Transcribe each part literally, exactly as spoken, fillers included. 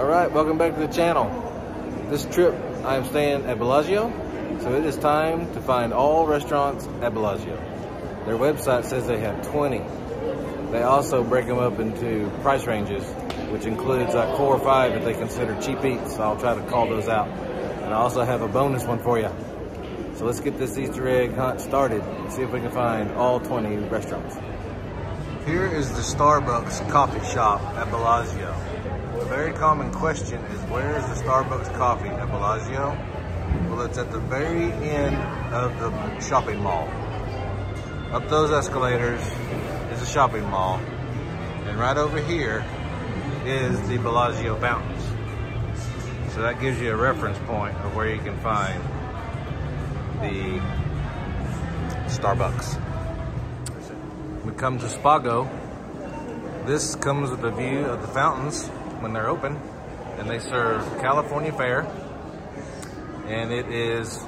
All right, welcome back to the channel. This trip, I am staying at Bellagio, so it is time to find all restaurants at Bellagio. Their website says they have twenty. They also break them up into price ranges, which includes like four or five that they consider cheap eats. So I'll try to call those out. And I also have a bonus one for you. So let's get this Easter egg hunt started and see if we can find all twenty restaurants. Here is the Starbucks coffee shop at Bellagio. A very common question is, where is the Starbucks coffee at Bellagio? Well, it's at the very end of the shopping mall. Up those escalators is a shopping mall. And right over here is the Bellagio fountains. So that gives you a reference point of where you can find the Starbucks. We come to Spago. This comes with a view of the fountains when they're open, and they serve California fare, and it is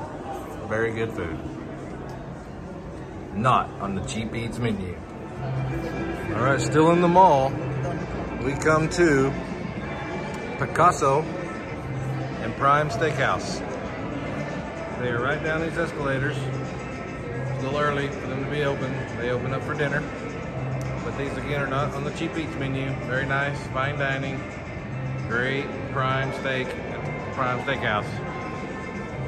very good food. Not on the cheap eats menu. All right, still in the mall, we come to Picasso and Prime Steakhouse. They are right down these escalators. It's a little early for them to be open. They open up for dinner. But these again are not on the cheap eats menu. Very nice, fine dining, great prime steak at Prime Steakhouse.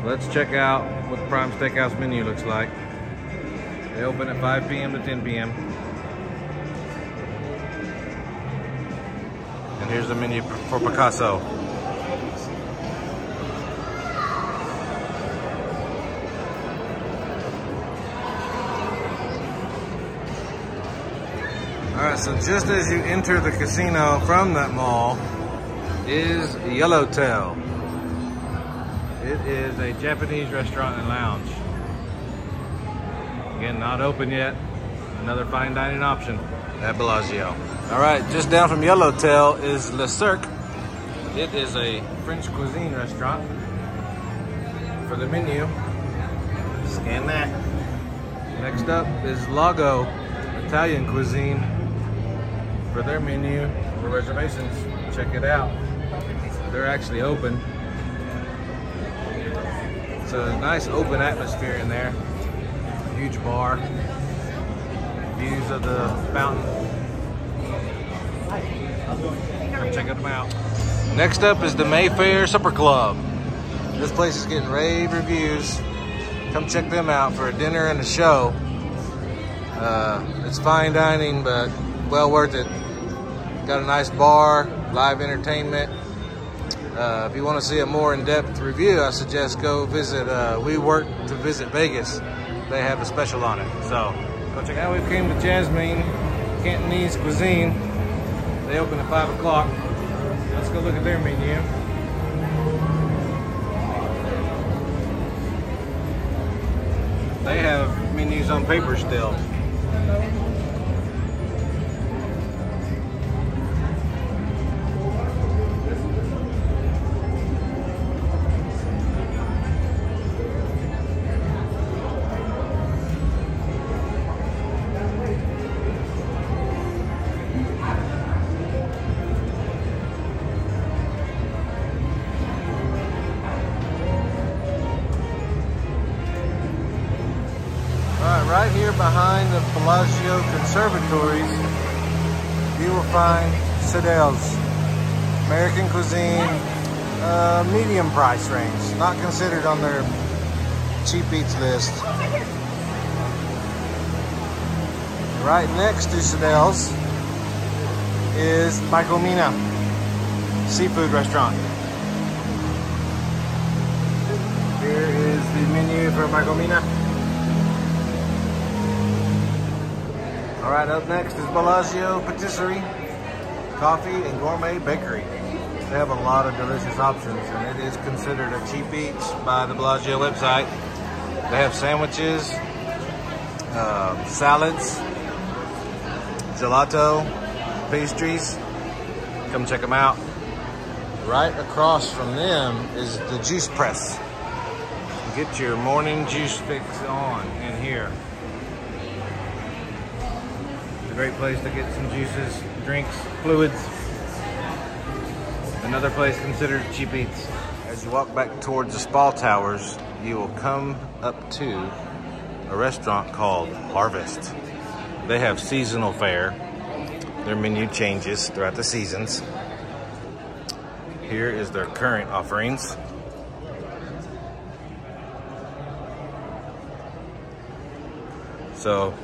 Let's check out what the Prime Steakhouse menu looks like. They open at five p m to ten p m And here's the menu for Picasso. Alright, so just as you enter the casino from that mall is Yellowtail. It is a Japanese restaurant and lounge. Again, not open yet. Another fine dining option at Bellagio. Alright, just down from Yellowtail is Le Cirque. It is a French cuisine restaurant. For the menu, scan that. Next up is Lago, Italian cuisine. For their menu, for reservations, check it out. They're actually open. It's a nice open atmosphere in there. Huge bar. Views of the fountain. Check them out. Next up is the Mayfair Supper Club. This place is getting rave reviews. Come check them out for a dinner and a show. Uh, it's fine dining, but well worth it. Got a nice bar, live entertainment. Uh, if you want to see a more in-depth review, I suggest go visit uh, We Work To Visit Vegas. They have a special on it, so go check it out. We came to Jasmine Cantonese Cuisine. They open at five o'clock. Let's go look at their menu. They have menus on paper still. Right here behind the Bellagio Conservatories, you will find Sadelle's. American cuisine, uh, medium price range. Not considered on their cheap eats list. Right next to Sadelle's is Michael Mina, seafood restaurant. Here is the menu for Michael Mina. All right, up next is Bellagio Patisserie, coffee and gourmet bakery. They have a lot of delicious options, and it is considered a cheap eats by the Bellagio website. They have sandwiches, uh, salads, gelato, pastries. Come check them out. Right across from them is the Juice Press. Get your morning juice fix on in here. Great place to get some juices, drinks, fluids. another place considered cheap eats. As you walk back towards the Spa Towers, you will come up to a restaurant called Harvest. They have seasonal fare. Their menu changes throughout the seasons. Here is their current offerings. So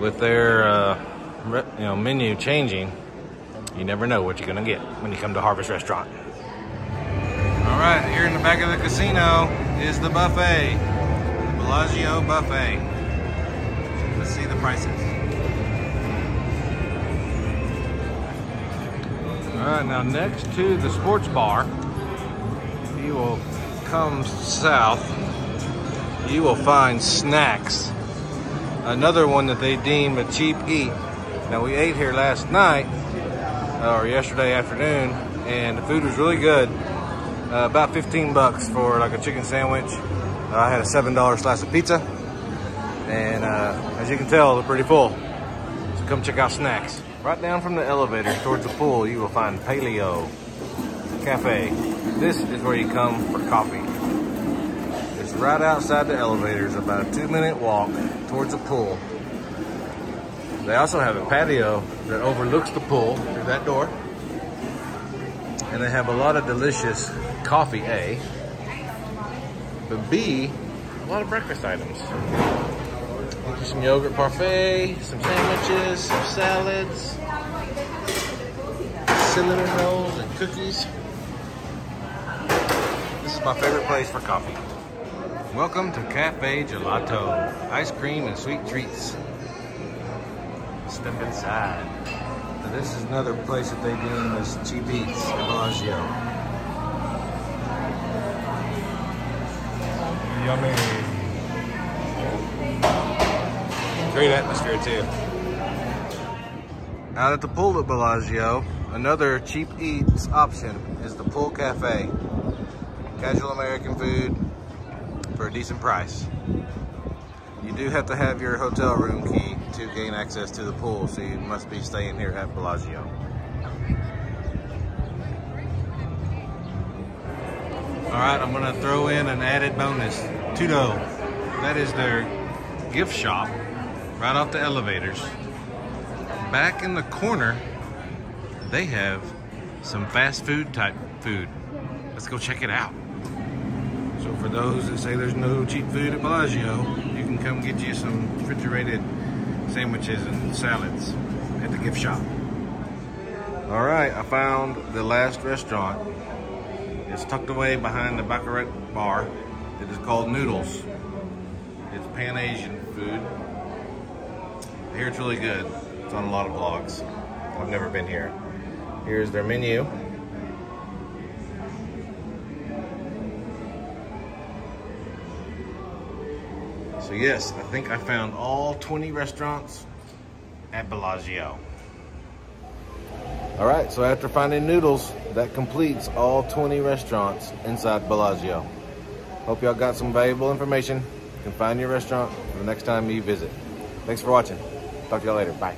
with their uh, you know, menu changing, you never know what you're gonna get when you come to Harvest Restaurant. All right, here in the back of the casino is the buffet, the Bellagio buffet. Let's see the prices. All right, now next to the sports bar, you will come south, you will find snacks. Another one that they deem a cheap eat. Now we ate here last night, uh, or yesterday afternoon, and the food was really good. Uh, about fifteen bucks for like a chicken sandwich. Uh, I had a seven dollar slice of pizza. And uh, as you can tell, they're pretty full. So come check out snacks. Right down from the elevator towards the pool, you will find Paleo Cafe. This is where you come for coffee. It's right outside the elevators, about a two minute walk towards the pool. They also have a patio that overlooks the pool through that door. And they have a lot of delicious coffee, A. But B, a lot of breakfast items. Some yogurt parfait, some sandwiches, some salads, cinnamon rolls and cookies. This is my favorite place for coffee. Welcome to Cafe Gelato. Ice cream and sweet treats. Step inside. Now this is another place that they deem as cheap eats at Bellagio. Yummy. Great atmosphere too. Out at the pool at Bellagio, another cheap eats option is the Pool Cafe. Casual American food for a decent price. You do have to have your hotel room key to gain access to the pool, so you must be staying here at Bellagio. All right, I'm gonna throw in an added bonus. Tudo, that is their gift shop, right off the elevators. Back in the corner, they have some fast food type food. Let's go check it out. So for those that say there's no cheap food at Bellagio, you can come get you some refrigerated sandwiches and salads at the gift shop. All right, I found the last restaurant. It's tucked away behind the Baccarat Bar. It is called Noodles. It's Pan-Asian food. I hear it's really good. It's on a lot of vlogs. I've never been here. Here's their menu. So yes, I think I found all twenty restaurants at Bellagio. All right, so after finding Noodles, that completes all twenty restaurants inside Bellagio. Hope y'all got some valuable information. You can find your restaurant for the next time you visit. Thanks for watching. Talk to y'all later, bye.